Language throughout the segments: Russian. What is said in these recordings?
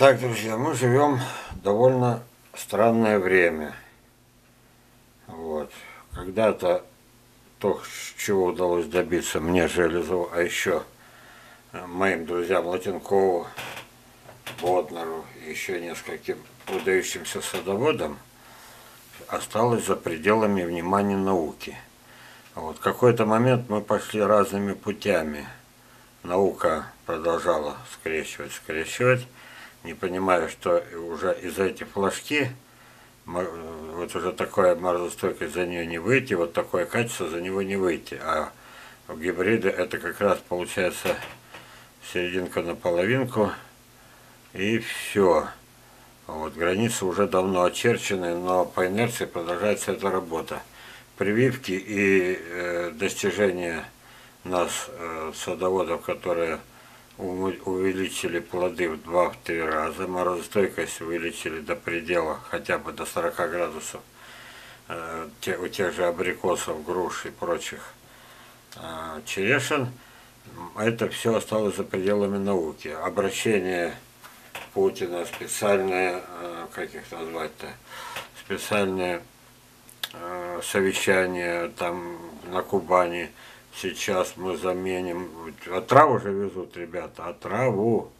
Так, друзья, мы живем довольно странное время. Вот. Когда-то то, чего удалось добиться мне, Железову, а еще моим друзьям Латинкову, Боднеру и еще нескольким выдающимся садоводам, осталось за пределами внимания науки. Вот. В какой-то момент мы пошли разными путями. Наука продолжала скрещивать, не понимая, что уже из-за этих флажки вот уже такая морозостойкость за нее не выйти, вот такое качество за него не выйти. А гибриды это как раз получается серединка на половинку и все. Вот границы уже давно очерчены, но по инерции продолжается эта работа. Прививки и достижения нас, садоводов, которые увеличили плоды в 2-3 раза, морозостойкость увеличили до предела, хотя бы до 40 градусов, у тех же абрикосов, груш и прочих черешин, это все осталось за пределами науки. Обращение Путина, специальные, как их назвать-то, специальные совещания там на Кубани. Сейчас мы заменим, отраву же везут, ребята, отраву,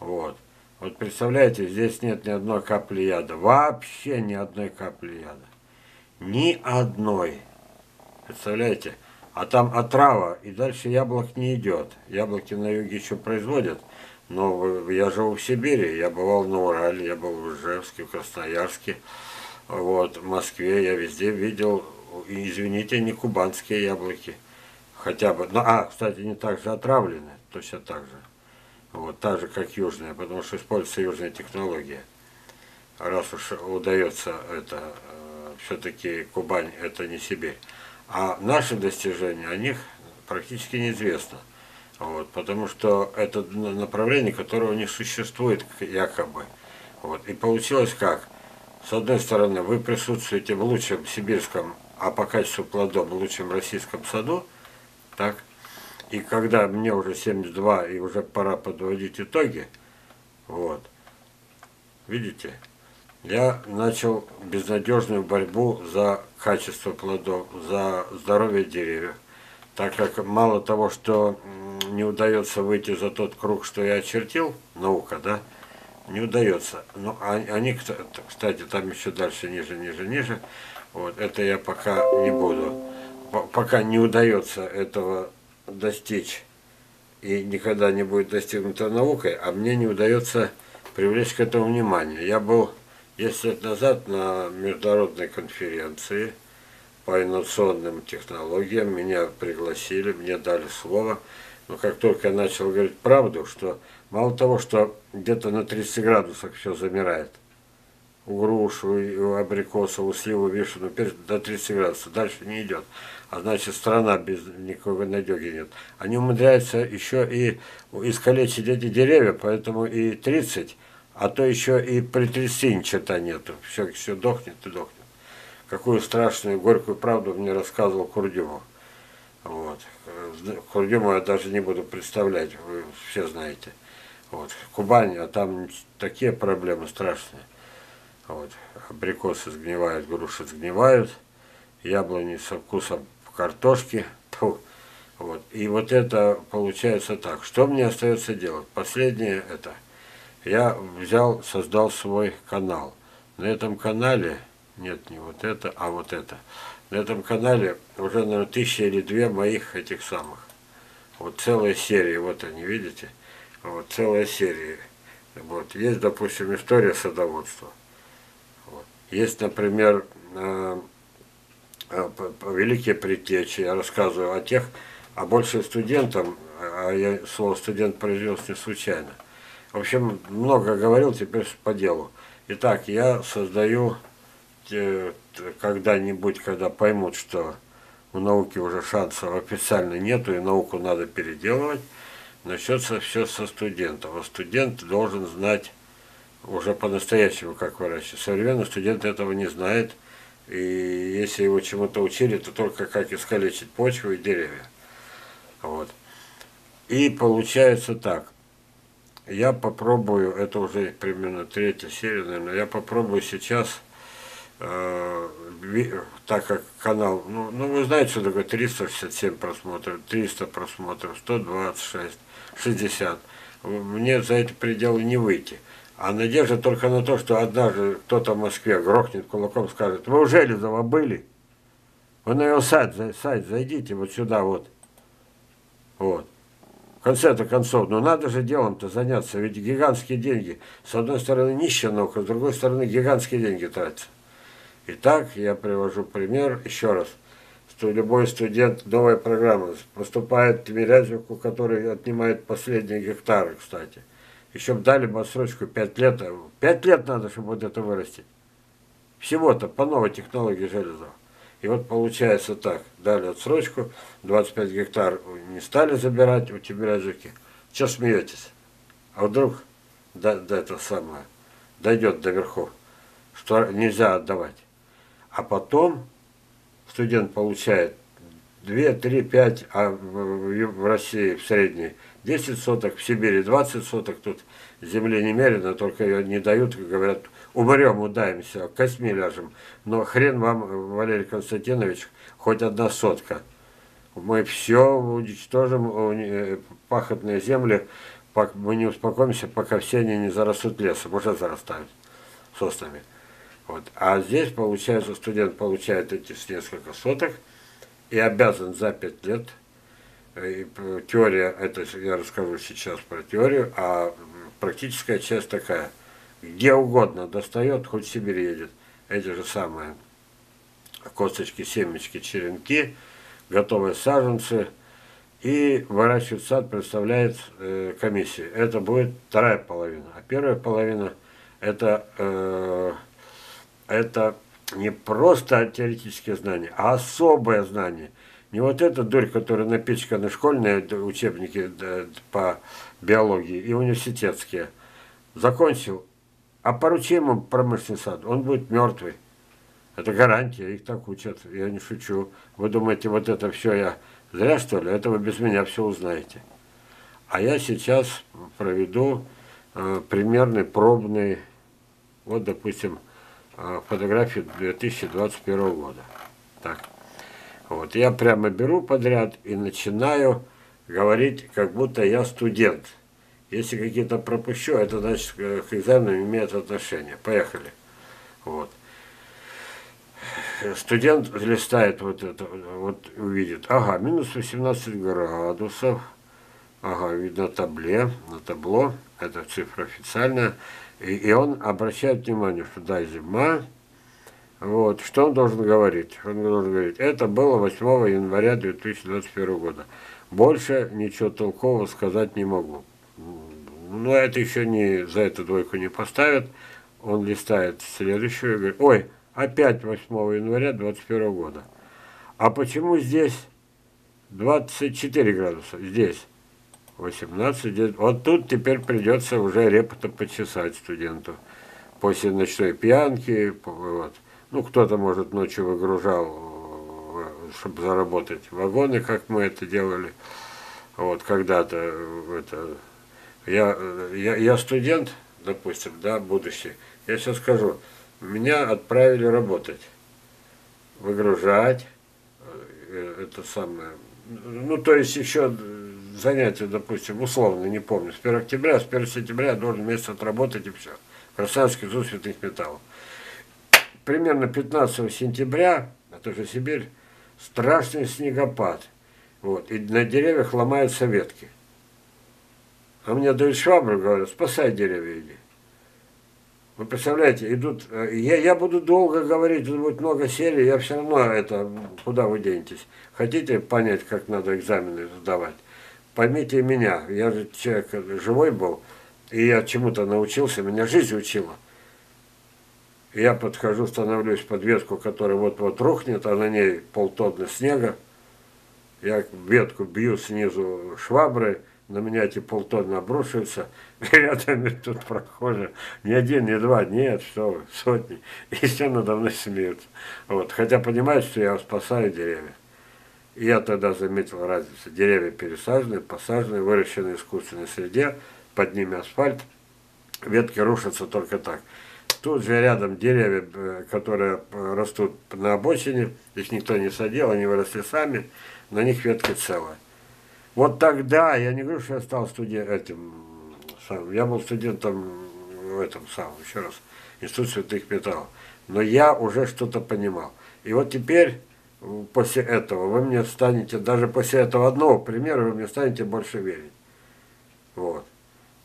вот. Вот представляете, здесь нет ни одной капли яда, вообще ни одной капли яда, ни одной, представляете, а там отрава, и дальше яблок не идет, яблоки на юге еще производят, но я живу в Сибири, я бывал на Урале, я был в Ижевске, в Красноярске, вот, в Москве, я везде видел, извините, не кубанские яблоки. Хотя бы, ну, кстати, не так же отравлены, точно так же. Вот, так же, как южная, потому что используется южная технология. Раз уж удается это, все-таки Кубань это не Сибирь. А наши достижения, о них практически неизвестно. Вот, потому что это направление, которого не существует якобы. Вот, и получилось как? С одной стороны, вы присутствуете в лучшем сибирском, а по качеству плодов в лучшем российском саду, так. И когда мне уже 72, и уже пора подводить итоги, вот, видите, я начал безнадежную борьбу за качество плодов, за здоровье деревьев, так как мало того, что не удается выйти за тот круг, что я очертил, наука, да, не удается. Но они, кстати, там еще дальше, ниже, вот, это я пока не буду. Пока не удается этого достичь и никогда не будет достигнуто наукой, а мне не удается привлечь к этому внимание. Я был 10 лет назад на международной конференции по инновационным технологиям, меня пригласили, мне дали слово, но как только я начал говорить правду, что мало того, что где-то на 30 градусах все замирает, у груши, у абрикоса, у сливы, вишену, перец до 30 градусов. Дальше не идет. А значит, страна без никакой надёги нет. Они умудряются еще и искалечить эти деревья, поэтому и 30, а то еще и при 30 ничего нету. Все дохнет и дохнет. Какую страшную, горькую правду мне рассказывал Курдюмов. Вот. Курдюмова я даже не буду представлять, вы все знаете. Вот. Кубань, а там такие проблемы страшные. Вот. Абрикосы сгнивают, груши сгнивают, яблони со вкусом картошки. Фу. Вот. И вот это получается так. Что мне остается делать? Последнее это. Я взял, создал свой канал. На этом канале, нет, не вот это, а вот это. На этом канале уже, наверное, 1000 или 2 моих этих самых. Вот целая серия, вот они, видите? Вот целая серия. Вот. Есть, допустим, история садоводства. Есть, например, великие предтечи, я рассказываю о тех, а больше студентам, а я слово студент произвел не случайно. В общем, много говорил, теперь по делу. Итак, я создаю когда-нибудь, когда поймут, что у науки уже шансов официально нету, и науку надо переделывать, начнется все со студентов. А студент должен знать уже по-настоящему, как выращивать. Современный студент этого не знает. И если его чему-то учили, то только как искалечить почву и деревья. Вот. И получается так. я попробую, это уже примерно третья серия, наверное, я попробую сейчас, так как канал, ну вы знаете, что такое 367 просмотров, 300 просмотров, 126, 60, мне за эти пределы не выйти. А надежда только на то, что однажды кто-то в Москве грохнет кулаком, скажет: вы у Железова были? Вы на его сайт зайдите, вот сюда вот. Вот. В конце-то концов, ну надо же делом-то заняться, ведь гигантские деньги. С одной стороны нищая наука, с другой стороны гигантские деньги тратятся. Итак, я привожу пример еще раз, что любой студент новой программы поступает в Тимирязевку, который отнимает последние гектары, кстати. Еще бы дали бы отсрочку 5 лет. 5 лет надо, чтобы вот это вырастить. Всего-то по новой технологии Железова. И вот получается так. Дали отсрочку. 25 гектар не стали забирать у Тимирязевки. Че смеетесь? А вдруг до этого самое дойдет до верхов, что нельзя отдавать. А потом студент получает 2, 3, 5, а в России в средней 10 соток, в Сибири 20 соток, тут земли немерено, только ее не дают, говорят, умрем, удаемся, костьми ляжем. Но хрен вам, Валерий Константинович, хоть одна сотка. Мы все уничтожим, пахотные земли, мы не успокоимся, пока все они не зарастут лесом, уже зарастают соснами. Вот. А здесь, получается, студент получает эти несколько соток и обязан за 5 лет. И теория, это я расскажу сейчас про теорию, а практическая часть такая. Где угодно достает, хоть в Сибирь едет. Эти же самые косточки, семечки, черенки, готовые саженцы. И выращивать сад представляет комиссия. Это будет вторая половина. А первая половина это не просто теоретические знания, а особое знание. Не вот эта дурь, которая напичкана школьные учебники по биологии и университетские. Закончил, а поручи ему промышленный сад, он будет мертвый. Это гарантия, их так учат, я не шучу. Вы думаете, вот это все я зря, что ли? Это вы без меня все узнаете. А я сейчас проведу примерный, пробный, вот, допустим, фотографии 2021 года. Так. Вот, я прямо беру подряд и начинаю говорить, как будто я студент. Если какие-то пропущу, это значит, к экзаменам имеет отношение. Поехали. Вот. Студент листает вот это, вот увидит. Ага, минус 18 градусов. Ага, видно на табло. Это цифра официальная. И он обращает внимание, что да, зима. Вот, что он должен говорить? Он должен говорить, это было 8 января 2021 года. Больше ничего толкового сказать не могу. Но это еще не, за эту двойку не поставят. Он листает следующую и говорит, ой, опять 8 января 2021 года. А почему здесь 24 градуса? Здесь 18, здесь... Вот тут теперь придется уже репу-то почесать студенту. После ночной пьянки, вот. Ну, кто-то, может, ночью выгружал, чтобы заработать вагоны, как мы это делали. Вот, когда-то это... Я студент, допустим, да, будущий. Я сейчас скажу, меня отправили работать, выгружать, это самое... Ну, то есть еще занятия, допустим, условно, не помню, с 1 октября, с 1 сентября я должен месяц отработать и все. Краснодарский завод цветных металлов. Примерно 15 сентября, это же Сибирь, страшный снегопад. Вот, и на деревьях ломаются ветки. А мне дают швабру, говорят, спасай деревья, иди. Вы представляете, идут... Я буду долго говорить, тут будет много серий, я все равно это... Куда вы денетесь? Хотите понять, как надо экзамены сдавать? Поймите меня, я же человек живой был, и я чему-то научился, меня жизнь учила. Я подхожу, становлюсь под ветку, которая вот-вот рухнет, а на ней полтонны снега. Я ветку бью снизу швабры, на меня эти полтонны обрушиваются. Рядом тут прохожие. Ни один, ни два, нет, что вы, сотни. И все надо мной смеются. Вот. Хотя понимают, что я спасаю деревья. И я тогда заметил разницу. Деревья пересаженные, посаженные, выращенные в искусственной среде. под ними асфальт, ветки рушатся только так. Тут же рядом деревья, которые растут на обочине, их никто не садил, они выросли сами, на них ветки целые. Вот тогда, я не говорю, что я стал я был студентом в этом самом, еще раз, Институт святых металлов, но я уже что-то понимал. И вот теперь, после этого, вы мне станете, даже после этого одного примера, вы мне станете больше верить. Вот.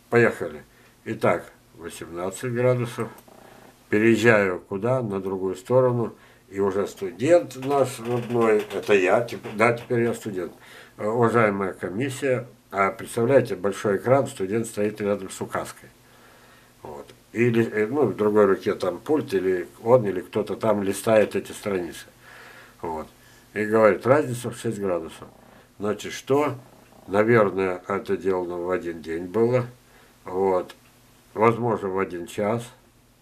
Поехали. Итак, 18 градусов. Переезжаю куда? На другую сторону. И уже студент наш родной, это я, да, теперь я студент. Уважаемая комиссия, а представляете, большой экран, студент стоит рядом с указкой. Вот. Или, ну, в другой руке там пульт, или он, или кто-то там листает эти страницы. Вот. И говорит, разница в 6 градусов. Значит, что? Наверное, это делано в один день было. Вот. Возможно, в один час.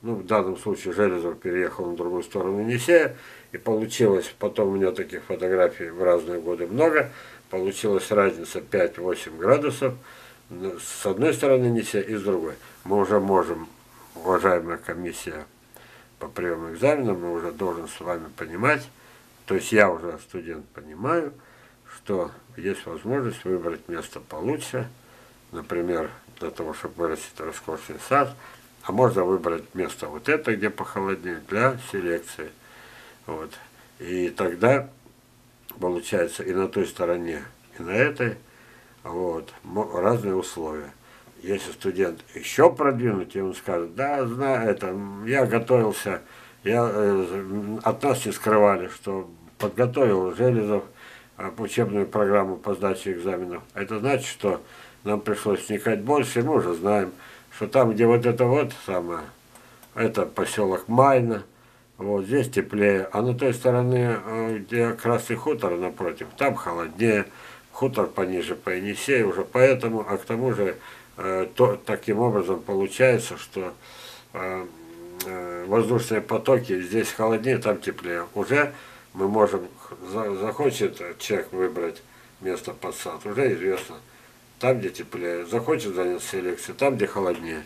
Ну, в данном случае Железов переехал на другую сторону Несея. И получилось, потом у меня таких фотографий в разные годы много, получилась разница 5-8 градусов. С одной стороны Несея и с другой. Мы уже можем, уважаемая комиссия по приему экзамена, мы уже должен с вами понимать, то есть я уже, студент, понимаю, что есть возможность выбрать место получше, например, для того, чтобы вырастить роскошный сад, а можно выбрать место вот это, где похолоднее, для селекции. Вот. И тогда, получается, и на той стороне, и на этой, вот, разные условия. Если студент еще продвинуть, ему скажут, да, знаю, это, я готовился, от нас не скрывали, что подготовил Железов учебную программу по сдаче экзаменов. Это значит, что нам пришлось вникать больше, и мы уже знаем, что там, где вот это вот самое, это поселок Майна, вот здесь теплее, а на той стороне, где Красный хутор напротив, там холоднее, хутор пониже по Енисею уже, поэтому, а к тому же, таким образом получается, что воздушные потоки здесь холоднее, там теплее. Уже мы можем, захочет человек выбрать место под сад, уже известно, там где теплее, захочет заняться селекцией, там где холоднее.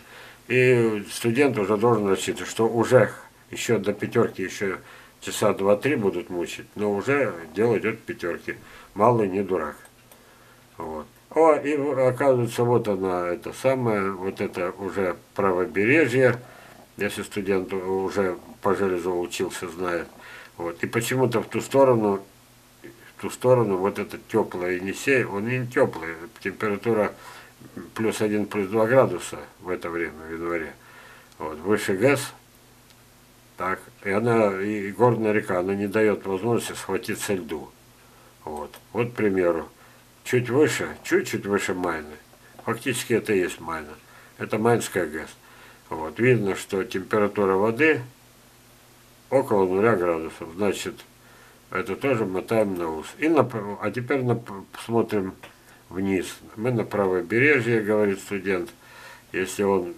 И студент уже должен рассчитывать, что уже еще до пятерки, еще часа 2-3 будут мучить, но уже дело идет к пятерке. Малый не дурак. Вот. О, и оказывается, вот она, это самое, вот это уже правобережье, если студент уже по Железу учился, знает. Вот. И почему-то в ту сторону вот этот теплый Енисей, он не теплый, температура +1, +2 градуса в это время, в январе. Вот. Выше ГЭС, так, и она, и горная река, она не дает возможности схватиться льду. Вот, вот, к примеру. Чуть выше, чуть-чуть выше Майны. Фактически это и есть Майна. Это Майнская ГЭС. Вот. Видно, что температура воды около 0 градусов. Значит, это тоже мотаем на ус. А теперь смотрим вниз. Мы на правобережье, говорит студент. Если он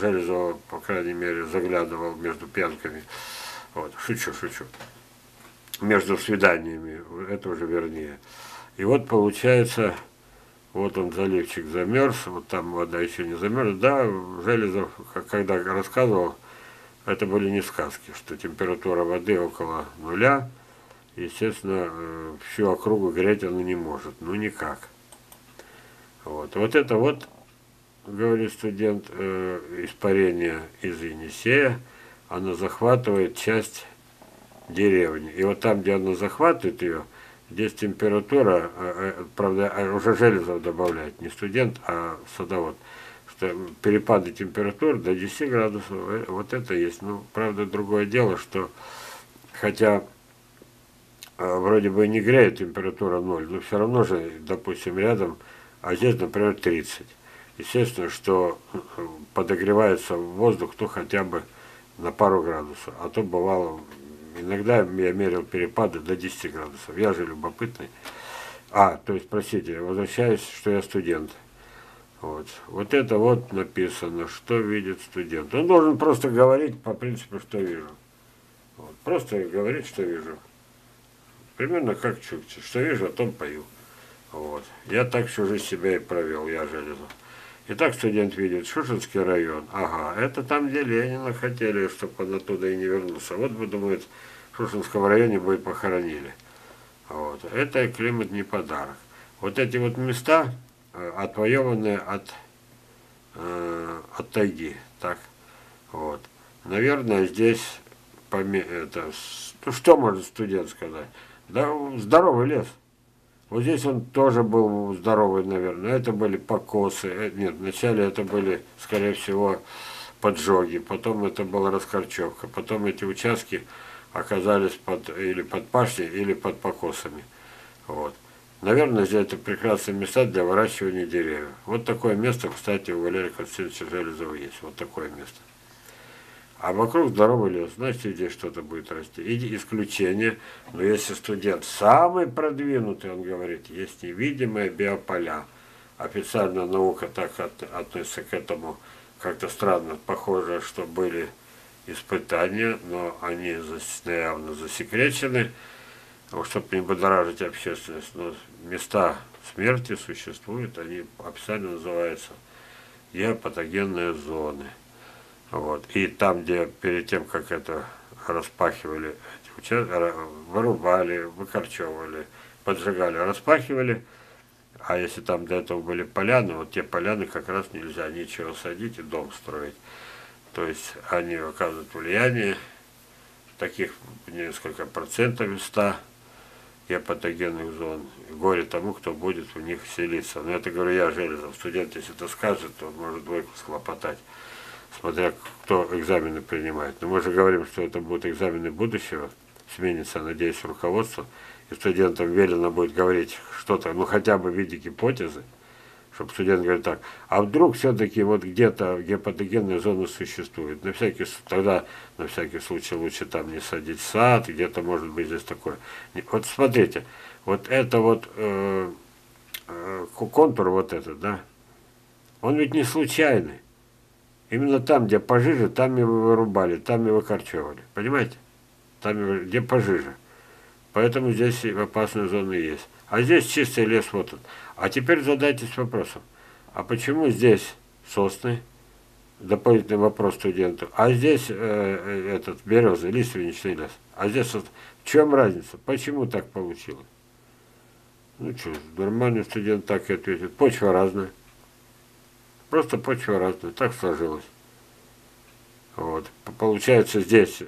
Железова, по крайней мере, заглядывал между пьянками. Вот. Шучу, шучу. Между свиданиями. Это уже вернее. И вот получается, вот он, заливчик, замерз, вот там вода еще не замерзла. Да, Железов, когда рассказывал, это были не сказки, что температура воды около 0, естественно, всю округу греть она не может, ну никак. Вот, вот это вот, говорит студент, испарение из Енисея, она захватывает часть деревни. И вот там, где она захватывает ее, здесь температура, правда, уже Железов добавляет, не студент, а садовод, что перепады температур до 10 градусов, вот это есть. Ну, правда, другое дело, что хотя вроде бы не греет температура 0, но все равно же, допустим, рядом, а здесь, например, 30. Естественно, что подогревается воздух, то хотя бы на пару градусов, а то бывало... Иногда я мерил перепады до 10 градусов. Я же любопытный. То есть, простите, возвращаюсь, что я студент. Вот. Вот это вот написано, что видит студент. Он должен просто говорить по принципу, что вижу. Вот. Просто говорить, что вижу. Примерно как Чукчи. Что вижу, о том пою. Вот. Я так всю жизнь себя и провел, я Железов. Итак, студент видит Шушенский район. Ага, это там, где Ленина хотели, чтобы он оттуда и не вернулся. Вот, думают, в Шушенском районе бы и похоронили. Вот. Это климат не подарок. Вот эти вот места отвоеваны от тайги. Так? Вот. Наверное, здесь... Это, что может студент сказать? Да, здоровый лес. Вот здесь он тоже был здоровый, наверное. Это были покосы. Нет, вначале это были, скорее всего, поджоги. Потом это была раскорчевка. Потом эти участки оказались под пашней, или под покосами. Вот. Наверное, здесь это прекрасные места для выращивания деревьев. Вот такое место, кстати, у Валерия Константиновича Железова есть. Вот такое место. А вокруг здоровый лес, значит, здесь что-то будет расти. И исключение, но если студент самый продвинутый, он говорит, есть невидимые биополя. Официально наука так относится к этому, как-то странно. Похоже, что были испытания, но они явно засекречены, чтобы не будоражить общественность. Но места смерти существуют, они официально называются геопатогенные зоны. Вот. И там, где перед тем, как это распахивали, вырубали, выкорчевывали, поджигали, распахивали, а если там до этого были поляны, вот те поляны как раз нельзя ничего садить и дом строить. То есть они оказывают влияние, таких несколько процентов из 100 геопатогенных зон. Горе тому, кто будет в них селиться. Но это говорю я, Железов. Студент, если это скажет, то он может двойку схлопотать, смотря кто экзамены принимает. Но мы же говорим, что это будут экзамены будущего, сменится, надеюсь, руководство, и студентам велено будет говорить что-то, ну хотя бы в виде гипотезы, чтобы студент говорил так, а вдруг все-таки вот где-то геопатогенная зона существует, тогда на всякий случай лучше там не садить сад, где-то может быть здесь такое. Вот смотрите, вот это вот контур вот этот, да, он ведь не случайный. Именно там, где пожиже, там его вырубали, там его выкорчевывали. Понимаете? Там, где пожиже. Поэтому здесь опасные зоны есть. А здесь чистый лес, вот он. А теперь задайтесь вопросом. А почему здесь сосны? Дополнительный вопрос студенту. А здесь этот березы, лиственничный лес. А здесь сосны. В чем разница? Почему так получилось? Ну что, нормальный студент так и ответит. Почва разная. Просто почва разная, так сложилось. Вот. Получается, здесь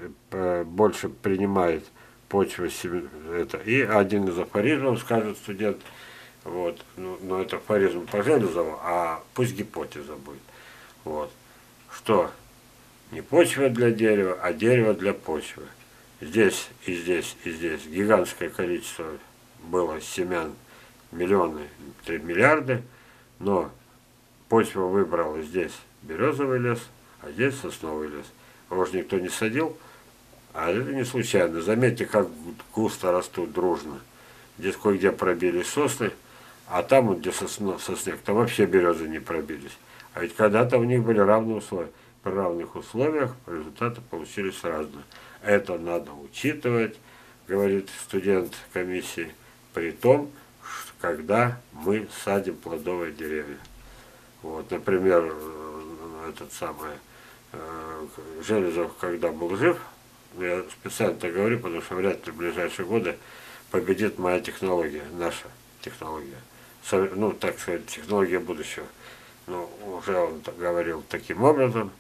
больше принимает почва это. И один из афоризмов, скажет студент, вот, но это афоризм по Железову, а пусть гипотеза будет. Вот. Что не почва для дерева, а дерево для почвы. Здесь и здесь и здесь гигантское количество было семян, миллионы, 3 миллиарда, но... Почва выбрала здесь березовый лес, а здесь сосновый лес. Его же никто не садил, а это не случайно. Заметьте, как густо растут дружно. Здесь кое-где пробились сосны, а там, где сосняк, там вообще березы не пробились. А ведь когда-то у них были равные условия. При равных условиях результаты получились разные. Это надо учитывать, говорит студент комиссии, при том, когда мы садим плодовые деревья. Вот, например, этот самый Железов, когда был жив, я специально так говорю, потому что вряд ли в ближайшие годы победит моя технология, наша технология, ну, так сказать, технология будущего. Но уже он говорил таким образом,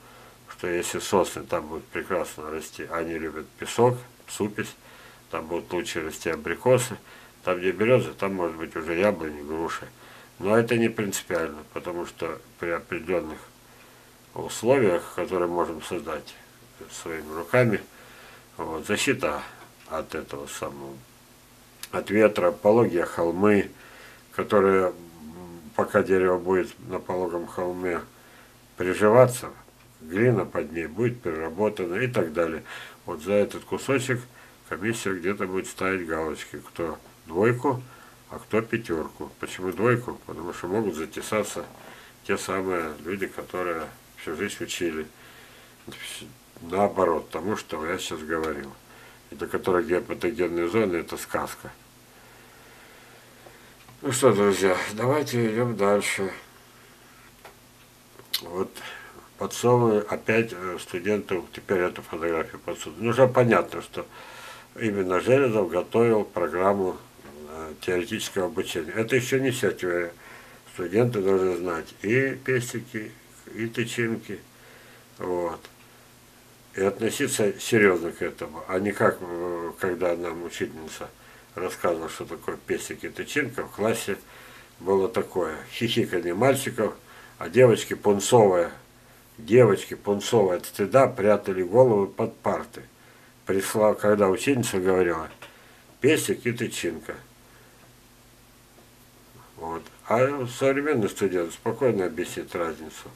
что если сосны там будут прекрасно расти, они любят песок, супись, там будут лучше расти абрикосы, там где березы, там может быть уже яблони, груши. Но это не принципиально, потому что при определенных условиях, которые можем создать своими руками, вот, защита от этого самого, от ветра, пологие холмы, которые, пока дерево будет на пологом холме приживаться, глина под ней будет переработана и так далее. Вот за этот кусочек комиссия где-то будет ставить галочки, кто двойку, а кто пятерку? Почему двойку? Потому что могут затесаться те самые люди, которые всю жизнь учили наоборот тому, что я сейчас говорил. И для которых геопатогенные зоны – это сказка. Ну что, друзья, давайте идем дальше. вот подсовывали опять студентам, теперь эту фотографию подсовывали. Уже понятно, что именно Железов готовил программу теоретического обучения. Это еще не вся теория. Студенты должны знать и пестики, и тычинки. Вот. И относиться серьезно к этому, а не как, когда нам учительница рассказывала, что такое пестики и тычинка, в классе было такое хихиканье мальчиков, а девочки пунцовые от стыда прятали головы под парты. Когда ученица говорила пестик и тычинка. Вот. А современный студент спокойно объяснит разницу.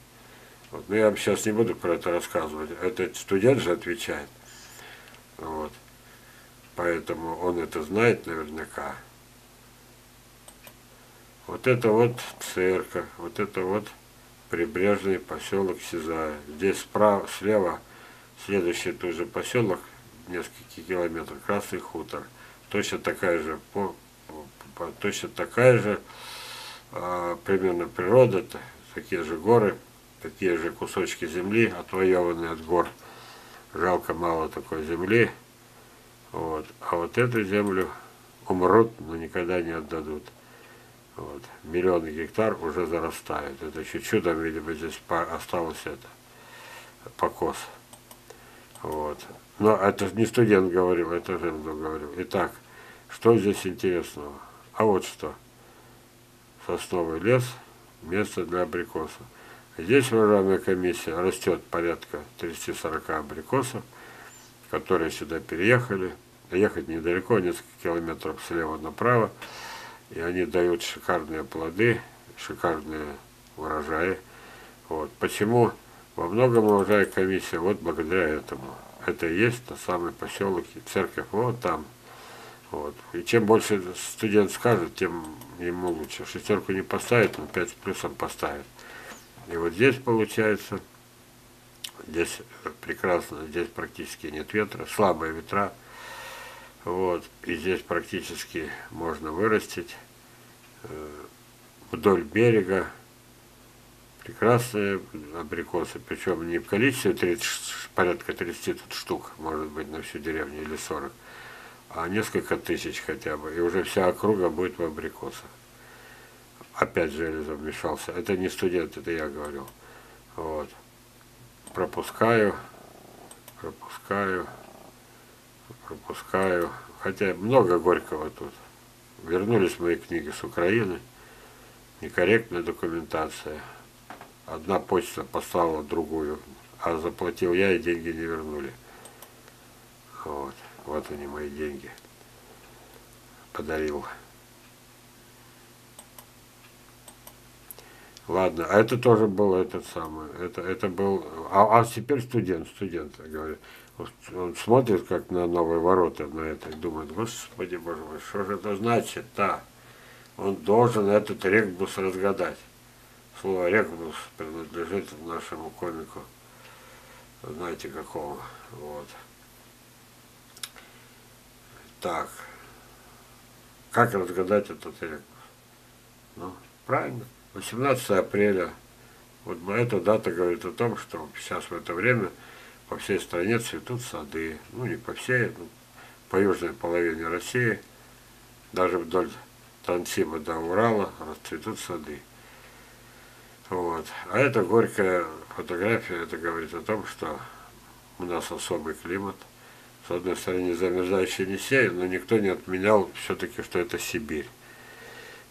Вот. Но я вам сейчас не буду про это рассказывать. Этот студент же отвечает. Вот. Поэтому он это знает наверняка. Вот это вот церковь, вот это вот прибрежный поселок Сизая. Здесь справа, слева следующий тот же поселок, несколько километров, Красный хутор. Точно такая же примерно природа, такие же горы, такие же кусочки земли, отвоеванные от гор. Жалко, мало такой земли. Вот. А вот эту землю умрут, но никогда не отдадут. Вот. Миллионы гектар уже зарастают. Это еще чудом, видимо, здесь остался это покос. Вот. Но это не студент говорил, это Железов говорил. Итак, что здесь интересного? А вот что. Сосновый лес, место для абрикосов. Здесь урожайная комиссия растет порядка 30-40 абрикосов, которые сюда переехали. Ехать недалеко, несколько километров слева направо. И они дают шикарные плоды, шикарные урожаи. Вот. Почему? Во многом урожай комиссия вот благодаря этому. Это и есть тот самый поселок и церковь вот там. Вот. И чем больше студент скажет, тем ему лучше. Шестерку не поставит, но 5+ поставит. И вот здесь получается, здесь прекрасно, здесь практически нет ветра, слабые ветра. Вот. И здесь практически можно вырастить вдоль берега прекрасные абрикосы, причем не в количестве 30, порядка 30 тут штук, может быть, на всю деревню или 40, а несколько тысяч хотя бы, и уже вся округа будет в абрикосах. Опять Железов вмешался. Это не студент, это я говорил. Вот. Пропускаю. Хотя много горького тут. Вернулись мои книги с Украины. Некорректная документация. Одна почта поставила другую, а заплатил я, и деньги не вернули. Вот. Вот они, мои деньги. Подарил. Ладно, а это тоже был этот самый. Это был. А теперь студент, говорит. Он смотрит как на новые ворота на это и думает, господи боже мой, что же это значит-то? Он должен этот регбус разгадать. Слово регбус принадлежит нашему комику. Знаете какого. Вот. Так, как разгадать этот регбус? Ну, правильно. 18 апреля. Вот эта дата говорит о том, что сейчас в это время по всей стране цветут сады. Ну, не по всей, но по южной половине России. Даже вдоль Тансиба до Урала расцветут сады. Вот. А эта горькая фотография, это говорит о том, что у нас особый климат. С одной стороны, замерзающий Несей, но никто не отменял все-таки, что это Сибирь.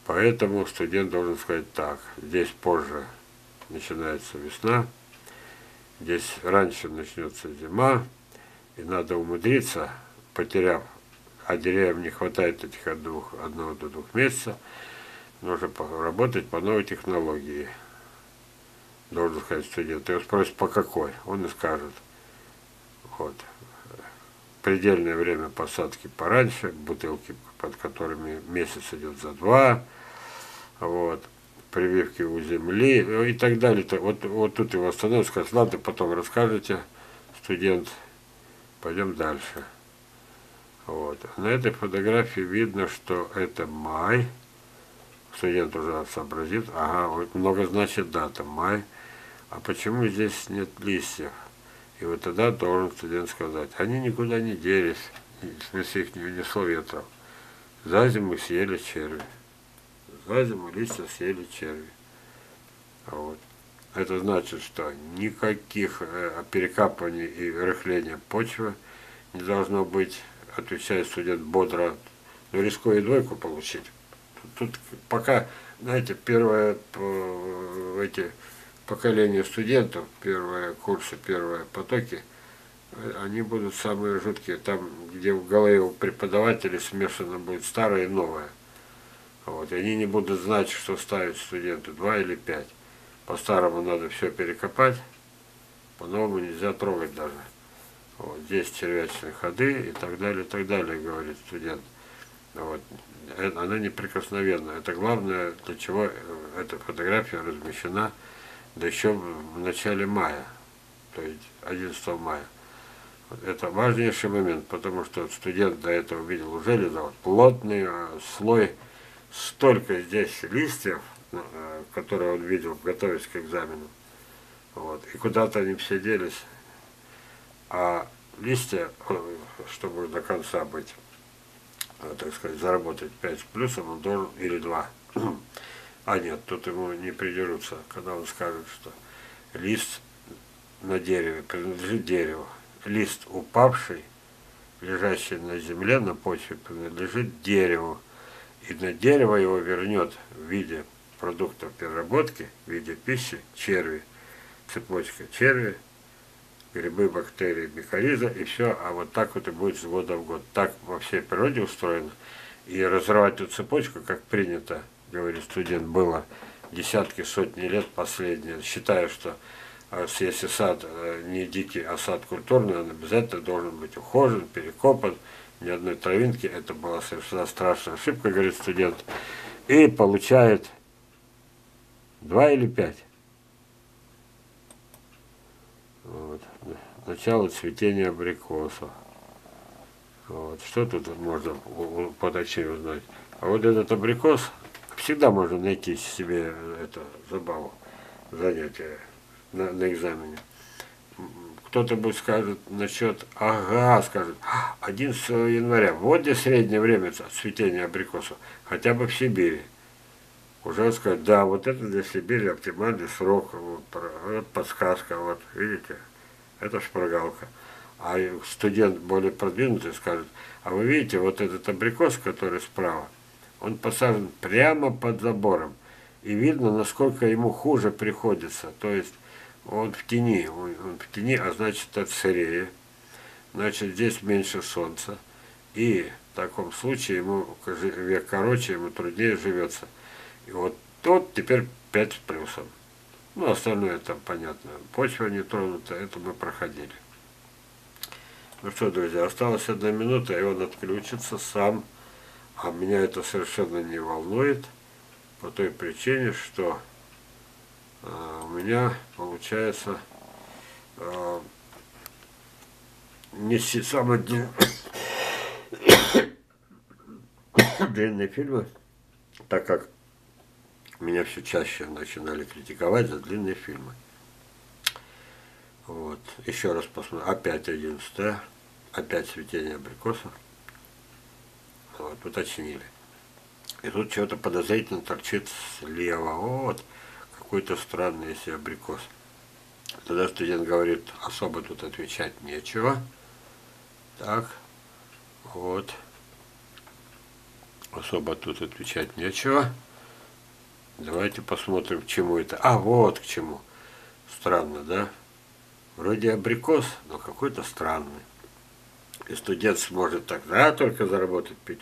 Поэтому студент должен сказать так. Здесь позже начинается весна, здесь раньше начнется зима, и надо умудриться, потеряв, а деревьям не хватает этих от 1 до 2 месяцев, нужно работать по новой технологии. Должен сказать студент. Его спросят, по какой? Он и скажет. Вот. Предельное время посадки пораньше, бутылки, под которыми месяц идет за 2, вот, прививки у земли и так далее. Вот тут его остановят, скажут, ладно, потом расскажете, студент, пойдем дальше. Вот. На этой фотографии видно, что это май, студент уже сообразит, ага, много значит дата, май. а почему здесь нет листьев? И вот тогда должен студент сказать, они никуда не делись, в смысле их не унесло ветром. За зиму съели черви, за зиму листья съели черви. Вот. Это значит, что никаких перекапываний и рыхления почвы не должно быть, отвечает студент бодро, но рискуя двойку получить. Тут пока, знаете, первое эти поколение студентов, первые курсы, первые потоки, они будут самые жуткие, там, где в голове у преподавателей смешано будет старое и новое. Вот. И они не будут знать, что ставят студенты, 2 или 5. По-старому надо все перекопать, по-новому нельзя трогать даже. Вот. Здесь червячные ходы и так далее, говорит студент. Вот. Она неприкосновенна. Это главное, для чего эта фотография размещена, да еще в начале мая, то есть 11 мая. Это важнейший момент, потому что студент до этого видел у Железова плотный слой, столько здесь листьев, которые он видел, готовясь к экзамену. Вот. И куда-то они все делись. А листья, чтобы до конца быть, так сказать, заработать 5 с плюсом, он должен, или 2. А нет, тут ему не придерутся, когда он скажет, что лист на дереве принадлежит дереву. Лист упавший, лежащий на земле, на почве, принадлежит дереву. И на дерево его вернет в виде продуктов переработки, в виде пищи, черви, цепочка черви, грибы, бактерии, микориза и все. А вот так вот и будет с года в год. Так во всей природе устроено. И разрывать эту цепочку, как принято, говорит студент, было десятки, сотни лет последние. Считаю, что если сад не дикий, а сад культурный, он обязательно должен быть ухожен, перекопан, ни одной травинки. Это была совершенно страшная ошибка, говорит студент. И получает 2 или 5. Вот. Начало цветения абрикосов. Вот. Что тут можно поточнее узнать? А вот этот абрикос, всегда можно найти себе это забаву, занятие на экзамене. Кто-то будет скажет насчет, ага, скажет, 11 января, вот где среднее время цветения абрикосов, хотя бы в Сибири. Уже сказать, да, вот это для Сибири оптимальный срок, вот подсказка, вот, видите, это шпаргалка. А студент более продвинутый скажет, а вы видите, вот этот абрикос, который справа, он посажен прямо под забором. И видно, насколько ему хуже приходится. То есть он в тени, а значит это сырее. Значит, здесь меньше солнца. И в таком случае ему век короче, ему труднее живется. И вот тут теперь 5 с плюсом. Ну, остальное там понятно. Почва не тронута, это мы проходили. Ну что, друзья, осталась 1 минута, и он отключится сам. А меня это совершенно не волнует, по той причине, что у меня получается не самые длинные фильмы, так как меня все чаще начинали критиковать за длинные фильмы. Вот. Еще раз посмотрим. Опять 11-е, опять цветение абрикосов. Вот, уточнили. И тут что-то подозрительно торчит слева. Вот, какой-то странный если абрикос. Тогда студент говорит, особо тут отвечать нечего. Так, вот. Особо тут отвечать нечего. Давайте посмотрим, к чему это. А, вот к чему. Странно, да? Вроде абрикос, но какой-то странный. И студент сможет тогда только заработать 5,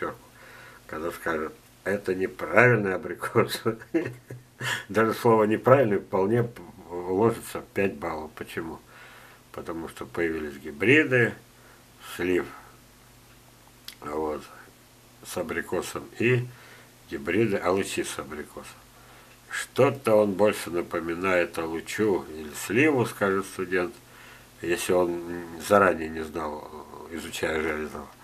когда скажет, это неправильный абрикос. Даже слово неправильный вполне уложится в 5 баллов. Почему? Потому что появились гибриды, слив вот, с абрикосом и гибриды алычи с абрикосом. Что-то он больше напоминает алычу или сливу, скажет студент, если он заранее не знал, изучая Железова.